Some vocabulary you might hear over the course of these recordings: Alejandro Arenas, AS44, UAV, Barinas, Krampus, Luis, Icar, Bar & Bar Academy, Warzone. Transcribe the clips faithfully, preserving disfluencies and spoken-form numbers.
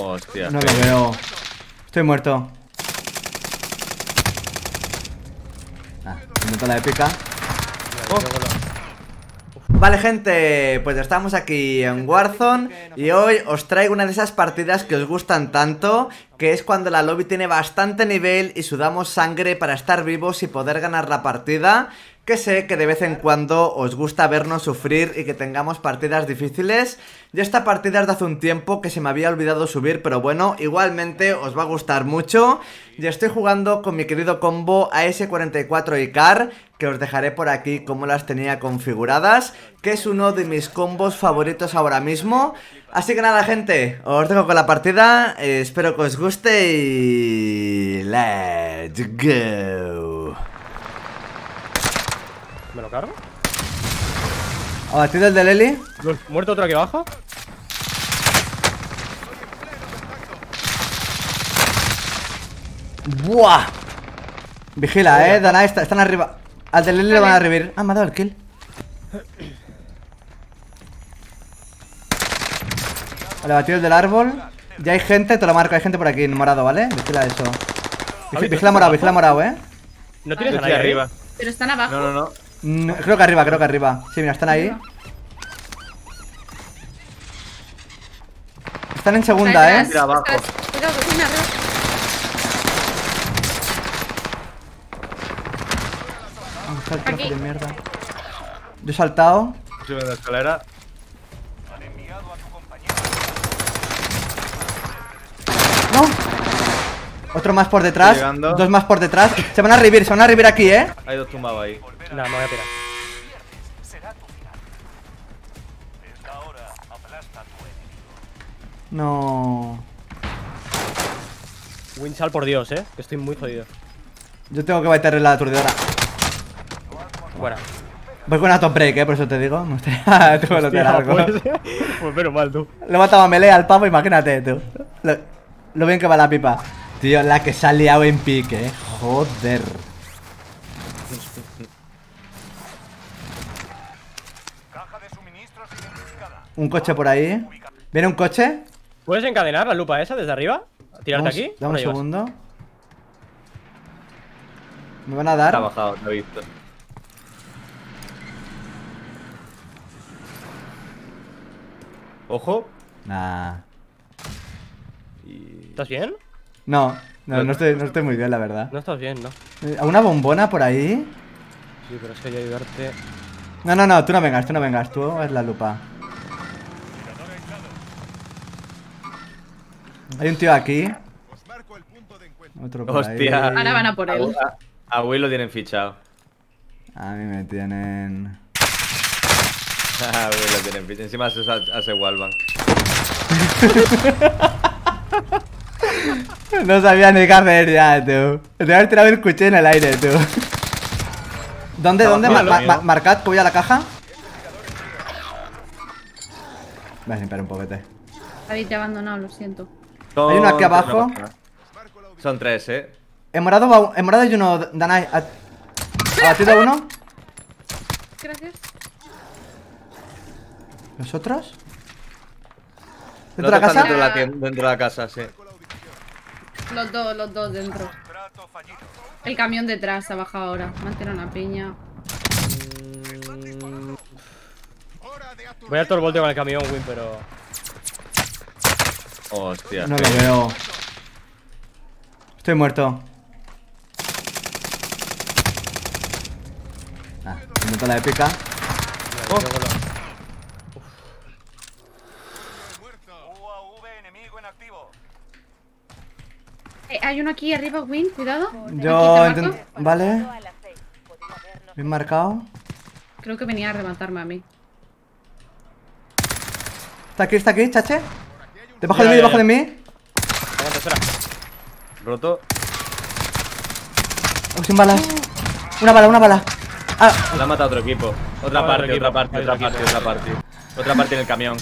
Hostia. No lo veo. Estoy muerto. Ah, me meto la épica. Oh. Vale, gente, pues estamos aquí en Warzone y hoy os traigo una de esas partidas que os gustan tanto, que es cuando la lobby tiene bastante nivel y sudamos sangre para estar vivos y poder ganar la partida. Que sé que de vez en cuando os gusta vernos sufrir y que tengamos partidas difíciles. Yo esta partida es de hace un tiempo que se me había olvidado subir, pero bueno, igualmente os va a gustar mucho. Y estoy jugando con mi querido combo A S cuarenta y cuatro Icar, que os dejaré por aquí como las tenía configuradas, que es uno de mis combos favoritos ahora mismo. Así que nada, gente, os dejo con la partida, eh, espero que os guste y... ¡Let's go! ¿Me lo cargo? Abatido el de Leli. ¿Muerto otro aquí abajo? ¡Buah! Vigila, eh, Dana, está, están arriba. Al de Leli lo van a revivir. Ah, me ha dado el kill. Vale, abatido el del árbol. Ya hay gente, te lo marco, hay gente por aquí en morado, ¿vale? Vigila eso. Vigila morado, vigila morado, eh. No tienes a nadie arriba. Pero están abajo. No, no, no. No, creo que arriba, creo que arriba. Sí, mira, están ahí. Están en segunda, eh. Mira abajo. Aquí. Yo he saltado. Sube la escalera. No. Otro más por detrás. Dos más por detrás. Se van a revivir, se van a revivir aquí, eh. Hay dos tumbados ahí. No, me voy a tirar. No. Winsal, por Dios, eh. Que estoy muy jodido. Yo tengo que baitearle la aturdidora. Buena. Voy con una top break, eh. Por eso te digo. Me gustaría tu velote largo. Pues, pues menos mal, tú. Le he matado a melee al pavo, imagínate, tú. Lo, lo bien que va la pipa. Tío, la que se ha liado en pique, eh. Joder. Un coche por ahí. ¿Viene un coche? ¿Puedes encadenar la lupa esa desde arriba? ¿Tirarte aquí? Dame un segundo. Me van a dar. Está bajado, lo he visto. Ojo. Nah. ¿Estás bien? No, no, no estoy, no estoy muy bien, la verdad. No estás bien, ¿no? ¿A una bombona por ahí? Sí, pero es que hay que ayudarte. No, no, no, tú no vengas, tú no vengas, tú es la lupa. Hay un tío aquí. Otro por Hostia. Ahí. Ahora van a por él. A Will lo tienen fichado. A mí me tienen. A Will lo tienen fichado. Encima se hace wallbang. No sabía ni qué hacer ya, tú. Te voy a haber tirado el cuchillo en el aire, tú. ¿Dónde, no, dónde? No, ma ma marcad, voy a la caja. Voy a limpiar un poquete. Habéis abandonado, lo siento. Son... Hay uno aquí abajo. Son tres, eh. En morado, va... en morado hay uno, Danai. Ha... ¿Abatido uno? Gracias. ¿Los otros? ¿Dentro de la casa? Dentro de la, dentro de la casa, sí. Los dos, los dos dentro. El camión detrás ha bajado ahora. Me han tirado una piña. Mm... Voy a todo el volteo con el camión, Win, pero... Hostia. No lo veo. Estoy muerto. Ah, me meto la épica. Oh. Eh, hay uno aquí arriba, Win, cuidado. Yo intento. Vale. Bien marcado. Creo que venía a rematarme a mí. Está aquí, está aquí, chache. Debajo de mí, debajo de mí. Aguanta, espera. Roto. Oh, sin balas. Una bala, una bala. Ah. La ha matado otro equipo. Otra parte, otra parte, otra parte, otra parte. Otra parte en el camión.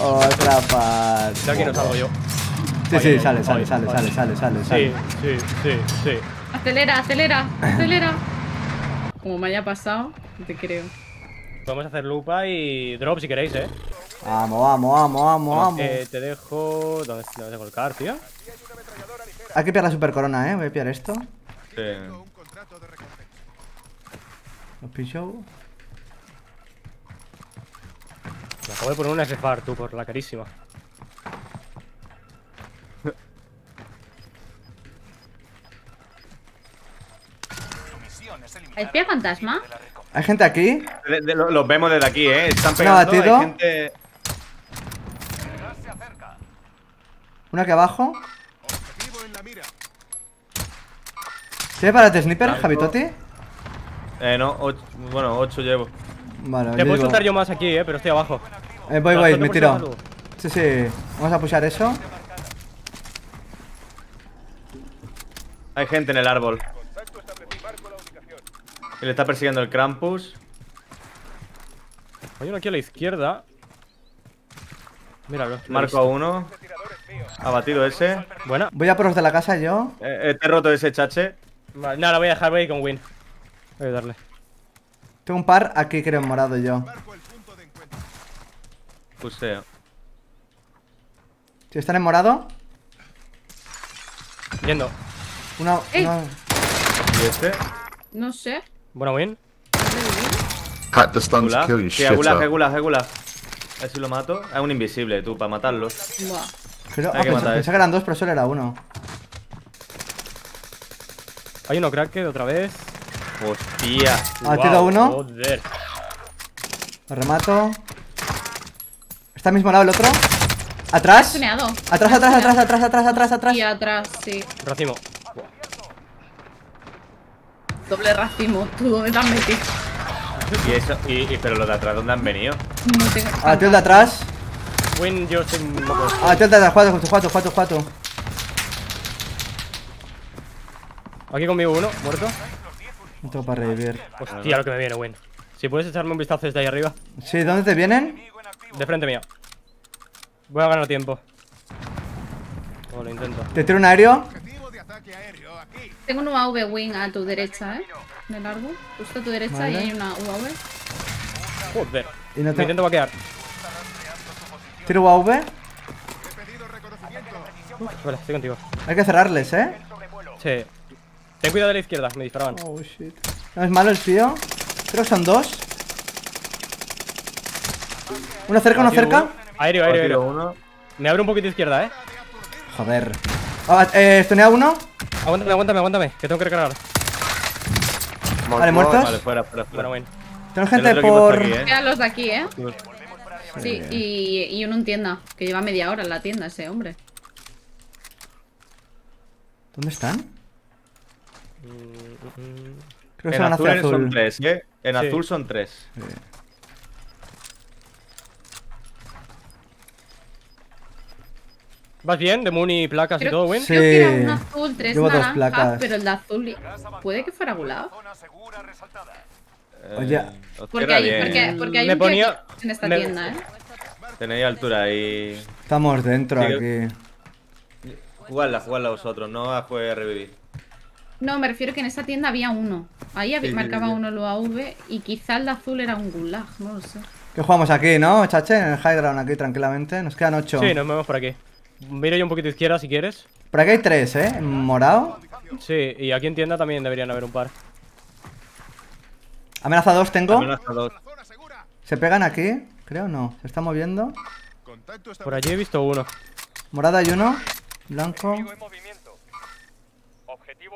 Otra parte. Ya aquí no salgo yo. Sí, sí, sale, sale, sale, sale, sale, sale. Sí, sí, sí, sí. Acelera, acelera, acelera. Como me haya pasado, te creo. Podemos hacer lupa y drop si queréis, eh. Vamos, vamos, vamos, vamos, vamos. Eh, te dejo. ¿Dónde te vas a colocar, tío? Hay que pillar la super corona, eh. Voy a pillar esto. Sí. Los pichos. Me acabo de poner una S F A R, tú, por la carísima. ¿Hay pie fantasma? ¿Hay gente aquí? De, de, los vemos desde aquí, eh. Están pegando. ¿Una hay gente... Una aquí abajo. ¿Tienes para el sniper, Javitoti? Eh, no, ocho, bueno, ocho llevo. Vale, te puedo soltar yo más aquí, eh, pero estoy abajo. Eh, voy, voy, me tiro. Sí, sí. Vamos a pushar eso. Hay gente en el árbol. Que le está persiguiendo el Krampus. Hay uno aquí a la izquierda. Míralo. Marco a uno. Abatido ese. Buena. Voy a por los de la casa yo. Eh, eh, te he roto ese chache. Vale, no, lo voy a dejar, voy a ir con Win. Voy a darle. Tengo un par aquí, creo, en morado yo. Puseo. Si están en morado. Yendo. Una. Ey. una... ¿Y este? No sé. Bueno, Win. Cat the stuns kill you shit. Gulag, gulag, gulag. A ver si lo mato. Es un invisible, tú, para matarlo. Buah. Pero, ah, que pensé, pensé que eran dos, pero solo era uno. Hay uno cracked otra vez. Hostia. Ha wow, tirado uno. Joder. Lo remato. Está al mismo lado el otro. Atrás. Tuneado. Atrás, atrás, atrás, atrás, atrás, atrás, atrás. Y atrás, sí. Racimo. Wow. Doble racimo. ¿Tú dónde te has metido? ¿Y eso? ¿Y, y, pero los de atrás, ¿dónde han venido? No tengo. Ah, tío, el de atrás. Win, yo soy un loco. Ah, tío, el de atrás. Cuatro, cuatro, cuatro, cuatro. Aquí conmigo uno, muerto. No tengo para revivir. Hostia, lo que me viene, Win. Si puedes echarme un vistazo desde ahí arriba. Sí, ¿dónde te vienen? De frente mía. Voy a ganar tiempo. O lo intento. ¿Te tiro un aéreo? Tengo un U A V, Win, a tu derecha, eh. De largo. Justo a tu derecha, vale. Y hay una U A V. Joder. Y no te... Me intento vaquear. ¿Tiro U A V? Uf, vale, estoy contigo. Hay que cerrarles, eh. Sí. Ten cuidado de la izquierda, me disparaban. Oh shit. No es malo el tío. Creo que son dos. Uno cerca, uno cerca. Uno. Aéreo, aéreo, aéreo. Uno. Me abro un poquito de izquierda, eh. Joder. Ah, eh, estonea uno. Aguántame, aguántame, aguántame. Que tengo que recargar. Vale, vale, muertos. Vale, fuera, fuera, fuera. Bueno, tengo gente por. Aquí, ¿eh? Quedan los de aquí, eh. Sí, sí, y, y uno en tienda. Que lleva media hora en la tienda ese hombre. ¿Dónde están? Creo que en son azul, azul. Son tres, ¿eh? En sí. Azul son tres. Sí. ¿Vas bien? De Muni y placas creo, y todo, Win. Sí. Creo que era un azul, tres naranjas, placas. Pero el de azul puede que fuera gulado. Eh, Oye, porque hay, porque, porque hay me un ponía, en esta me, tienda, ¿eh? Tenéis altura ahí. Estamos dentro sí, aquí. Jugadla, jugadla vosotros, no a jugar a revivir. No, me refiero que en esa tienda había uno. Ahí sí, marcaba sí, sí. uno el U A V y quizá el de azul era un gulag, no lo sé. ¿Qué jugamos aquí, no, chache? En el high ground aquí tranquilamente. Nos quedan ocho. Sí, nos movemos por aquí. Miro yo un poquito izquierda si quieres. Por aquí hay tres, ¿eh? En morado. Sí, y aquí en tienda también deberían haber un par. Amenaza dos tengo. Amenaza dos. ¿Se pegan aquí? Creo no. Se está moviendo. Por allí he visto uno. Morado hay uno. Blanco.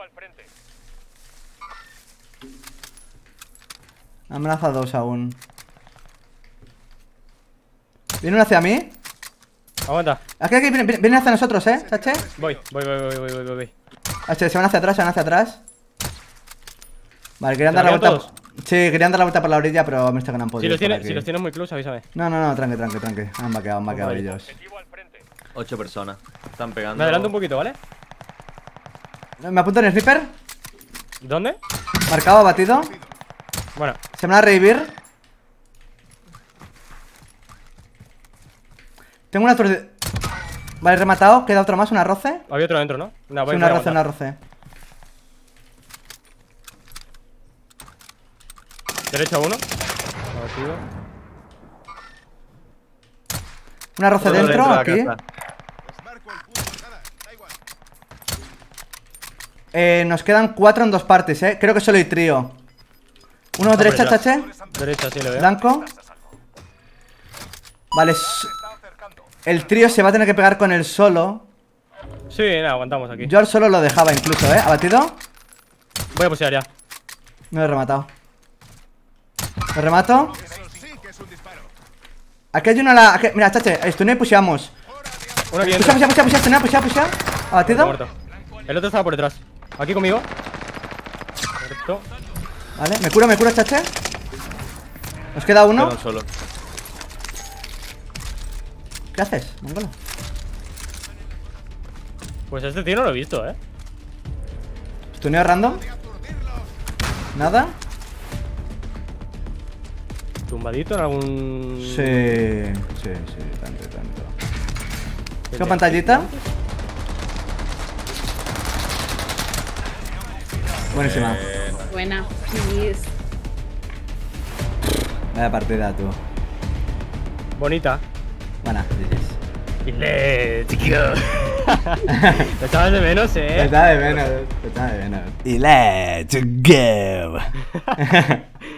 Al frente. Amenaza dos aún. ¿Viene uno hacia mí? Aguanta. Aquí, aquí, vienen viene hacia nosotros, eh, Chache. Voy, voy, voy, voy, voy, voy, voy. H, se van hacia atrás, se van hacia atrás. Vale, querían dar la vuelta. Todos? Sí, querían dar la vuelta por la orilla, pero me está ganando. Si los tienes, si los tienes muy close, avísame. No, no, no, tranqui, tranqui, tranqui. Han vaqueado, han vaqueado ellos. Ocho personas. Están pegando. Me adelanto un poquito, ¿vale? Me apunto en el sniper. ¿Dónde? Marcado, abatido. Bueno. Se me va a revivir. Tengo una torre. Vale, rematado. Queda otro más, un arroce. Había otro dentro, ¿no? No voy sí, un arroce, un arroce. Derecho a uno. Abatido. Una roce dentro, dentro aquí. Eh, nos quedan cuatro en dos partes, eh. Creo que solo hay trío. Uno no, derecha, chache. Derecha, sí, lo veo. Blanco. Vale. El trío se va a tener que pegar con el solo. Sí, nada, aguantamos aquí. Yo al solo lo dejaba incluso, eh. Abatido. Voy a pusear ya. No lo he rematado. Lo remato. Aquí hay uno a la... Aquí... Mira, chache, stuné y puseamos. Uno aquí entra. Pusea, pusea, pusea, pusea, pusea, pusea. Abatido. Muerto. El otro estaba por detrás. Aquí conmigo. Muerto. Vale, me curo, me curo, chache. Nos queda uno. Queda un solo. ¿Qué haces, mongolo? Pues este tío no lo he visto, eh. ¿Tuneo random? ¿Nada? ¿Tumbadito en algún...? Sí, sí, sí, tanto, tanto. ¿Qué pantallita? Buenísima. Buena. Vaya partida, tú. Bonita. Buena, Ile, chiquillo. Te estabas de menos, eh. Te estabas de menos, te estabas de menos. Ile, to go.